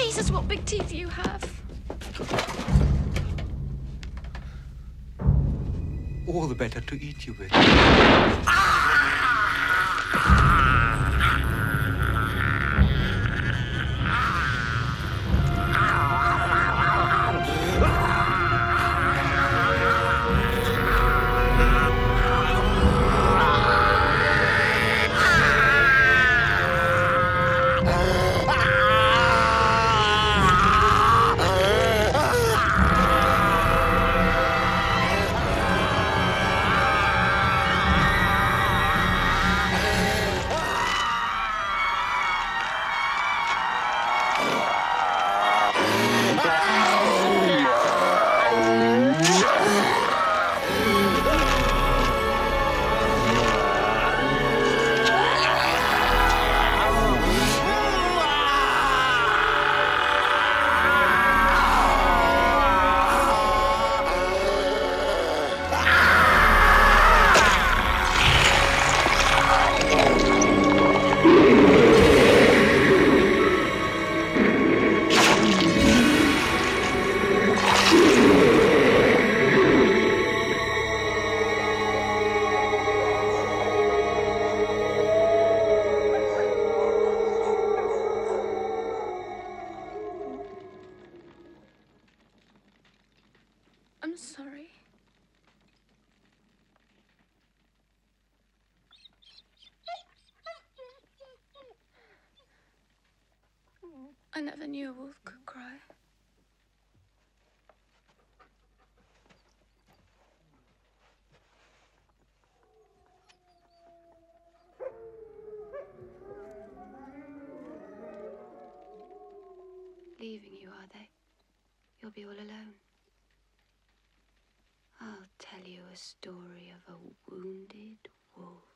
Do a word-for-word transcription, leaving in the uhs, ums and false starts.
Jesus, what big teeth you have. All the better to eat you with. I'm sorry. I never knew a wolf could cry. Leaving you, are they? You'll be all alone. I'll tell you a story of a wounded wolf.